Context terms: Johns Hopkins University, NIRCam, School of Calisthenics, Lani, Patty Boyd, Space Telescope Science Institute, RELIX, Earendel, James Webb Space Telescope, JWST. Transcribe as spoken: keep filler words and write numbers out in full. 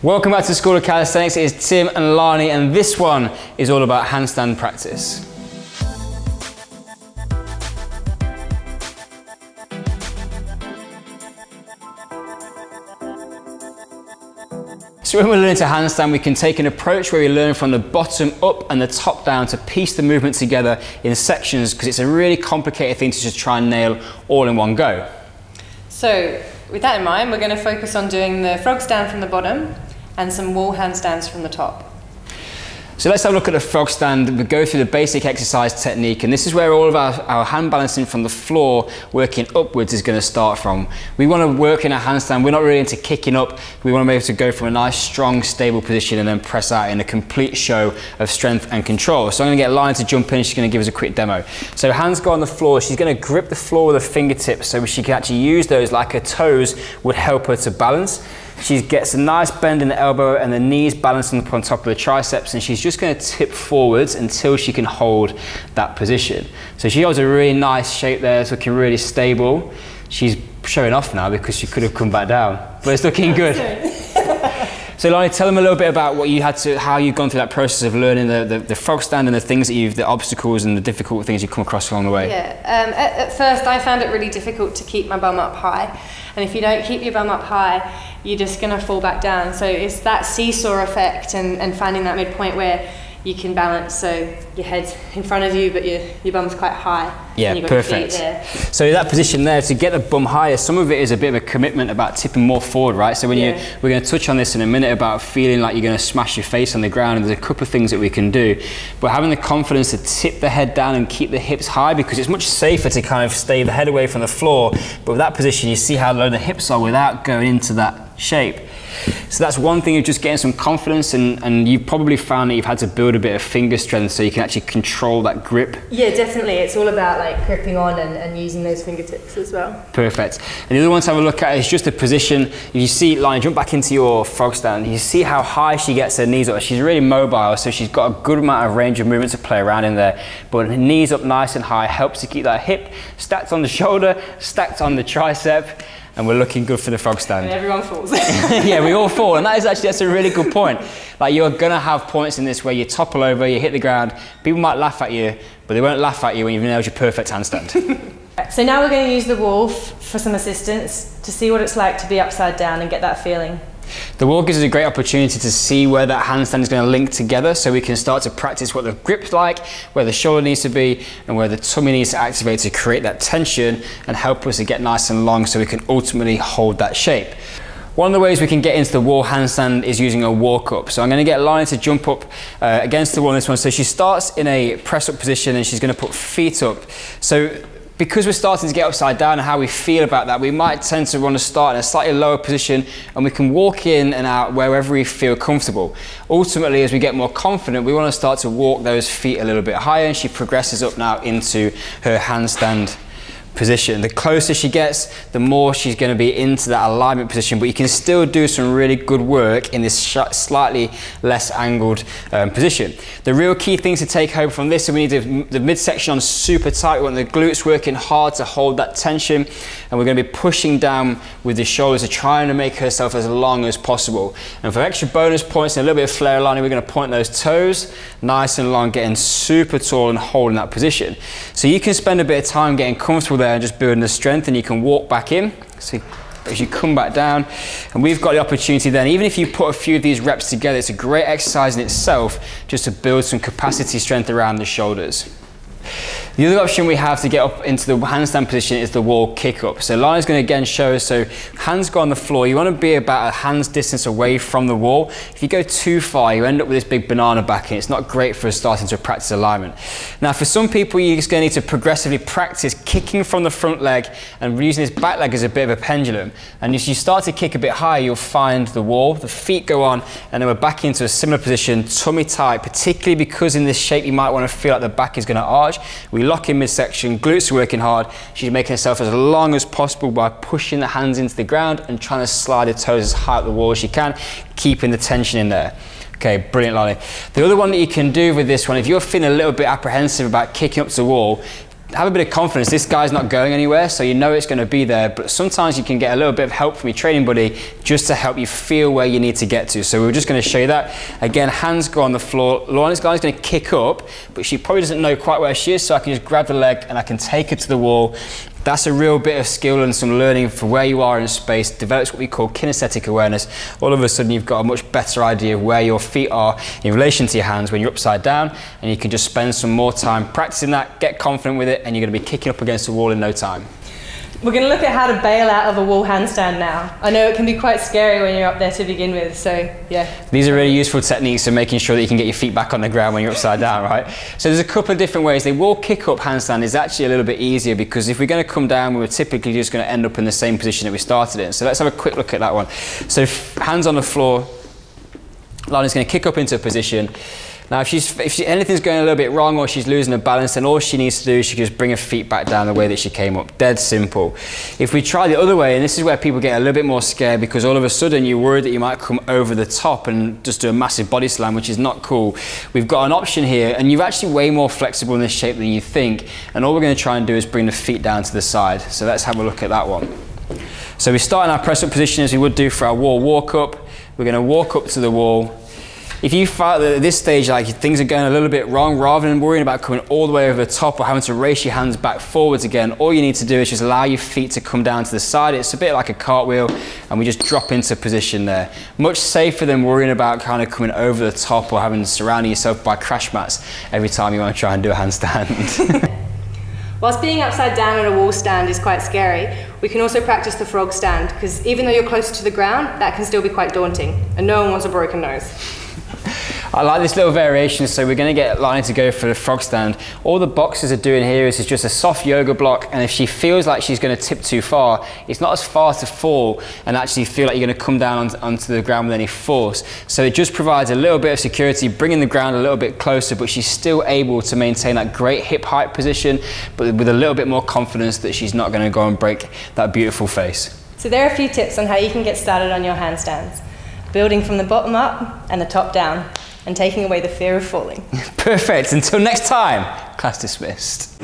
Welcome back to School of Calisthenics. It is Tim and Lani, and this one is all about handstand practice. So when we're learning to handstand, we can take an approach where we learn from the bottom up and the top down to piece the movement together in sections, because it's a really complicated thing to just try and nail all in one go. So with that in mind, we're going to focus on doing the frog stand from the bottom and some wall handstands from the top. So let's have a look at the frog stand. We go through the basic exercise technique, and this is where all of our, our hand balancing from the floor working upwards is going to start from. We want to work in a handstand. We're not really into kicking up. We want to be able to go from a nice, strong, stable position and then press out in a complete show of strength and control. So I'm going to get Lani to jump in. She's going to give us a quick demo. So hands go on the floor. She's going to grip the floor with her fingertips so she can actually use those like her toes would help her to balance. She gets a nice bend in the elbow and the knees balancing upon top of the triceps, and she's just going to tip forwards until she can hold that position. So she holds a really nice shape there. It's looking really stable. She's showing off now because she could have come back down, but it's looking good. So Lani, tell them a little bit about what you had to, how you've gone through that process of learning the, the, the frog stand and the things that you've, the obstacles and the difficult things you come across along the way. Yeah, um, at, at first I found it really difficult to keep my bum up high. And if you don't keep your bum up high, you're just going to fall back down. So it's that seesaw effect and, and finding that midpoint where you can balance, so your head's in front of you but your, your bum's quite high. Yeah, and you've got perfect. Your feet there. So that position there, to get the bum higher, some of it is a bit of a commitment about tipping more forward, right? So when yeah. you, we're going to touch on this in a minute about feeling like you're going to smash your face on the ground, and there's a couple of things that we can do. But having the confidence to tip the head down and keep the hips high, because it's much safer to kind of stay the head away from the floor. But with that position, you see how low the hips are without going into that shape. So that's one thing, of just getting some confidence, and, and you've probably found that you've had to build a bit of finger strength so you can actually control that grip. Yeah, definitely. It's all about like gripping on and, and using those fingertips as well. Perfect. And the other one to have a look at is just the position. If you see, Lani, jump back into your frog stand, you see how high she gets her knees up. She's really mobile, so she's got a good amount of range of movement to play around in there. But her knees up nice and high helps to keep that hip stacked on the shoulder, stacked on the tricep. And we're looking good for the frog stand. And everyone falls. Yeah, we all fall, and that is actually, that's a really good point. Like, you're gonna have points in this where you topple over, you hit the ground. People might laugh at you, but they won't laugh at you when you've nailed your perfect handstand. So now we're gonna use the wall for some assistance to see what it's like to be upside down and get that feeling. The wall gives us a great opportunity to see where that handstand is going to link together, so we can start to practice what the grip's like, where the shoulder needs to be, and where the tummy needs to activate to create that tension and help us to get nice and long so we can ultimately hold that shape. One of the ways we can get into the wall handstand is using a walk up. So I'm going to get Lani to jump up uh, against the wall in this one. So she starts in a press up position and she's going to put feet up. So because we're starting to get upside down and how we feel about that, we might tend to want to start in a slightly lower position, and we can walk in and out wherever we feel comfortable. Ultimately, as we get more confident, we want to start to walk those feet a little bit higher, and she progresses up now into her handstand position. The closer she gets, the more she's going to be into that alignment position, but you can still do some really good work in this slightly less angled um, position. The real key things to take home from this, and we need the, the midsection on super tight. We want the glutes working hard to hold that tension, and we're going to be pushing down with the shoulders to try and make herself as long as possible. And for extra bonus points and a little bit of flair, Lani, we're going to point those toes nice and long, getting super tall and holding that position. So you can spend a bit of time getting comfortable there and just building the strength, and you can walk back in. So as you come back down, and we've got the opportunity then, even if you put a few of these reps together, it's a great exercise in itself just to build some capacity strength around the shoulders. The other option we have to get up into the handstand position is the wall kick up. So Lani's going to again show us, so hands go on the floor. You want to be about a hand's distance away from the wall. If you go too far, you end up with this big banana back, and it's not great for us starting to practice alignment. Now for some people, you're just going to need to progressively practice kicking from the front leg and using this back leg as a bit of a pendulum. And if you start to kick a bit higher, you'll find the wall, the feet go on, and then we're back into a similar position, tummy tight, particularly because in this shape, you might want to feel like the back is going to arch. We lock in midsection, glutes are working hard. She's making herself as long as possible by pushing the hands into the ground and trying to slide her toes as high up the wall as she can, keeping the tension in there. Okay, brilliant, Lani. The other one that you can do with this one, if you're feeling a little bit apprehensive about kicking up to the wall, have a bit of confidence. This guy's not going anywhere, so you know it's going to be there, but sometimes you can get a little bit of help from your training buddy just to help you feel where you need to get to. So we're just going to show you that. Again, hands go on the floor. Lani's guy's going to kick up, but she probably doesn't know quite where she is, so I can just grab the leg and I can take her to the wall. That's a real bit of skill and some learning for where you are in space. Develops what we call kinesthetic awareness. All of a sudden you've got a much better idea of where your feet are in relation to your hands when you're upside down, and you can just spend some more time practicing that, get confident with it, and you're going to be kicking up against the wall in no time. We're going to look at how to bail out of a wall handstand now. I know it can be quite scary when you're up there to begin with, so yeah. These are really useful techniques for making sure that you can get your feet back on the ground when you're upside down, right? So there's a couple of different ways. The wall kick up handstand is actually a little bit easier, because if we're going to come down, we're typically just going to end up in the same position that we started in. So let's have a quick look at that one. So hands on the floor, Lani's going to kick up into a position. Now, if, she's, if she, anything's going a little bit wrong or she's losing her balance, then all she needs to do is she just bring her feet back down the way that she came up. Dead simple. If we try the other way, and this is where people get a little bit more scared, because all of a sudden you're worried that you might come over the top and just do a massive body slam, which is not cool. We've got an option here, and you're actually way more flexible in this shape than you think, and all we're going to try and do is bring the feet down to the side. So let's have a look at that one. So we start in our press-up position as we would do for our wall walk-up. We're going to walk up to the wall. If you felt that at this stage, like, things are going a little bit wrong, rather than worrying about coming all the way over the top or having to race your hands back forwards again, all you need to do is just allow your feet to come down to the side. It's a bit like a cartwheel, and we just drop into position there. Much safer than worrying about kind of coming over the top or having surrounding yourself by crash mats every time you want to try and do a handstand. Whilst being upside down at a wall stand is quite scary, we can also practice the frog stand, because even though you're closer to the ground, that can still be quite daunting, and no one wants a broken nose. I like this little variation, so we're going to get Lani to go for the frog stand. All the boxes are doing here is just a soft yoga block, and if she feels like she's going to tip too far, it's not as far to fall and actually feel like you're going to come down onto the ground with any force. So it just provides a little bit of security, bringing the ground a little bit closer, but she's still able to maintain that great hip height position, but with a little bit more confidence that she's not going to go and break that beautiful face. So there are a few tips on how you can get started on your handstands. Building from the bottom up and the top down, and taking away the fear of falling. Perfect. Until next time, class dismissed.